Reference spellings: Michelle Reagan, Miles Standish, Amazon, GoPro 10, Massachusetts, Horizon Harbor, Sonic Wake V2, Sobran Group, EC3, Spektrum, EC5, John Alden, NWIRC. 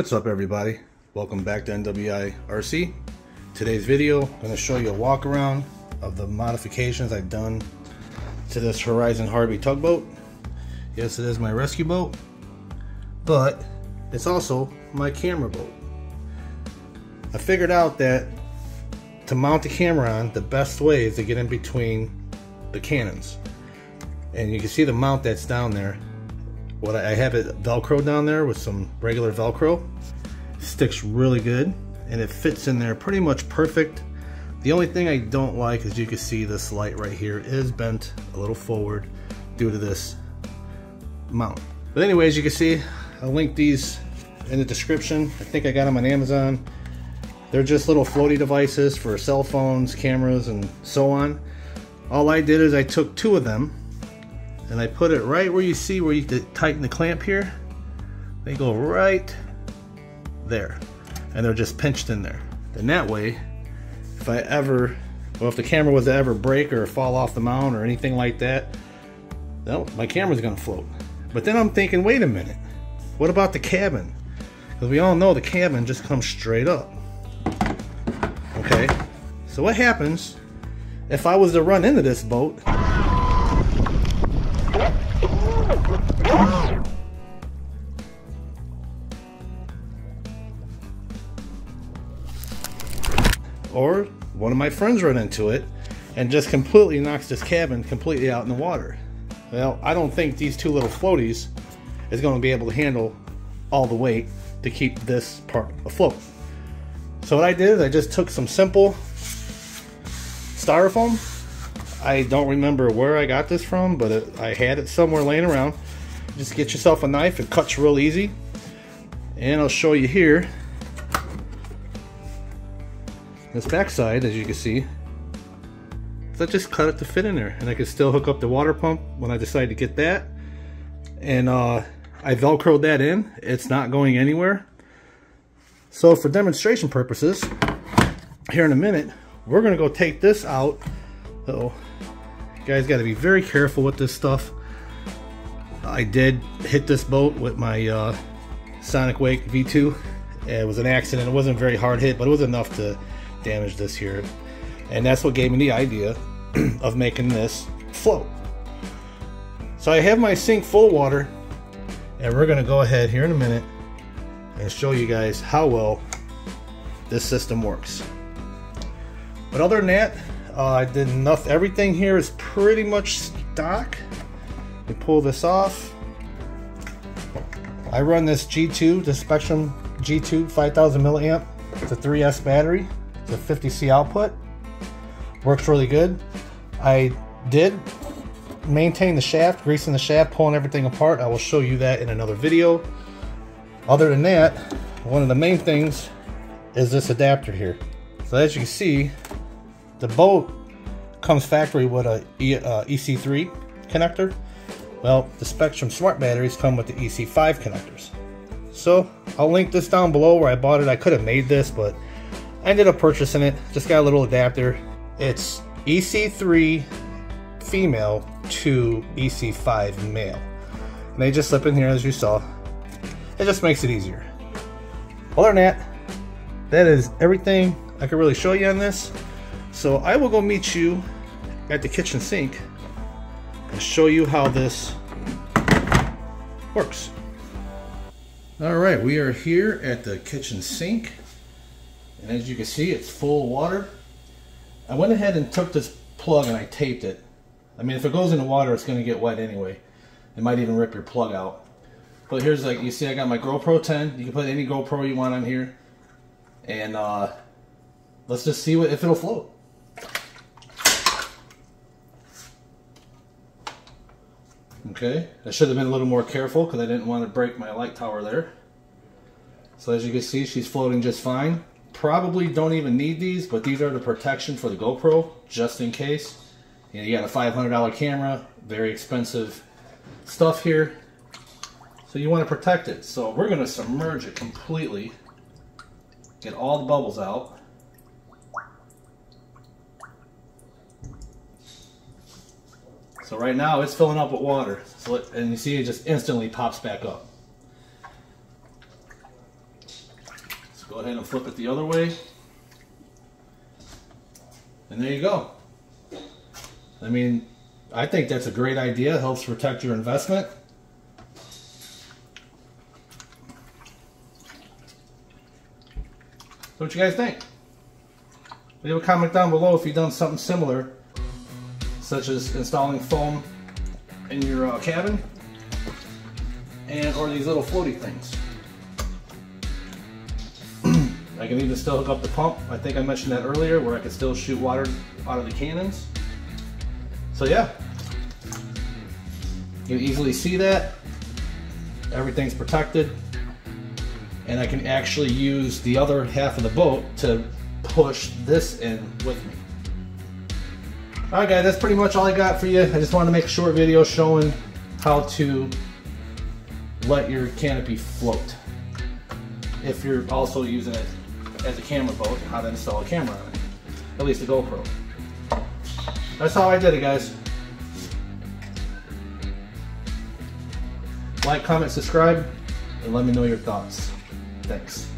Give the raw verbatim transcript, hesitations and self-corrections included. What's up, everybody? Welcome back to N W I R C. Today's video, I'm going to show you a walk around of the modifications I've done to this Horizon Harbor tugboat. Yes, it is my rescue boat, but it's also my camera boat. I figured out that to mount the camera on, the best way is to get in between the cannons. And you can see the mount that's down there. What I have it velcro down there with some regular velcro. Sticks really good and it fits in there pretty much perfect. The only thing I don't like is you can see this light right here is bent a little forward due to this mount. But anyways, you can see I'll link these in the description. I think I got them on Amazon. They're just little floaty devices for cell phones, cameras, and so on. All I did is I took two of them and I put it right where you see where you tighten the clamp here. They go right there. And they're just pinched in there. And that way, if I ever, well, if the camera was to ever break or fall off the mount or anything like that, well, my camera's gonna float. But then I'm thinking, wait a minute, what about the cabin? Because we all know the cabin just comes straight up. Okay, so what happens if I was to run into this boat? Or one of my friends run into it and just completely knocks this cabin completely out in the water. Well, I don't think these two little floaties is going to be able to handle all the weight to keep this part afloat. So what I did is I just took some simple styrofoam. I don't remember where I got this from, but it, I had it somewhere laying around. Just get yourself a knife, it cuts real easy. And I'll show you here. This backside, as you can see, so I just cut it to fit in there, and I can still hook up the water pump when I decide to get that. And uh, I velcroed that in, it's not going anywhere. So for demonstration purposes, here in a minute, we're gonna go take this out. Uh-oh, you guys gotta be very careful with this stuff. I did hit this boat with my uh, Sonic Wake V two. It was an accident, it wasn't a very hard hit, but it was enough to damage this here, and that's what gave me the idea of making this float. So I have my sink full of water, and we're gonna go ahead here in a minute and show you guys how well this system works. But other than that, uh, I did nothing. Everything here is pretty much stock. We pull this off. I run this G two, the Spectrum G two five thousand milliamp. It's a three S battery. The fifty C output works really good. I did maintain the shaft, greasing the shaft, pulling everything apart. I will show you that in another video. Other than that, one of the main things is this adapter here. So as you can see, the boat comes factory with a E C three connector. Well, the Spectrum Smart batteries come with the E C five connectors. So I'll link this down below where I bought it. I could have made this, but I ended up purchasing it. Just got a little adapter. It's E C three female to E C five male. And they just slip in here as you saw. It just makes it easier. Other than that, that is everything I can really show you on this. So I will go meet you at the kitchen sink and show you how this works. All right, we are here at the kitchen sink. And as you can see, it's full of water. I went ahead and took this plug and I taped it. I mean, if it goes in the water, it's going to get wet anyway. It might even rip your plug out. But here's, like, you see I got my GoPro ten. You can put any GoPro you want on here. And uh, let's just see what, if it'll float. Okay, I should have been a little more careful because I didn't want to break my light tower there. So as you can see, she's floating just fine. Probably don't even need these, but these are the protection for the GoPro, just in case. You know, you got a five hundred dollar camera, very expensive stuff here. So you want to protect it. So we're going to submerge it completely, get all the bubbles out. So right now it's filling up with water. So it, and you see it just instantly pops back up. go ahead and flip it the other way. And there you go. I mean, I think that's a great idea. It helps protect your investment. So what you guys think? Leave a comment down below if you've done something similar, such as installing foam in your uh, cabin, and or these little floaty things. I can even still hook up the pump. I think I mentioned that earlier, where I could still shoot water out of the cannons. So yeah, you can easily see that. Everything's protected. And I can actually use the other half of the boat to push this in with me. Alright guys, that's pretty much all I got for you. I just wanted to make a short video showing how to let your canopy float if you're also using it as a camera boat, and how to install a camera on it, at least a GoPro. That's how I did it, guys. Like, comment, subscribe, and let me know your thoughts. Thanks.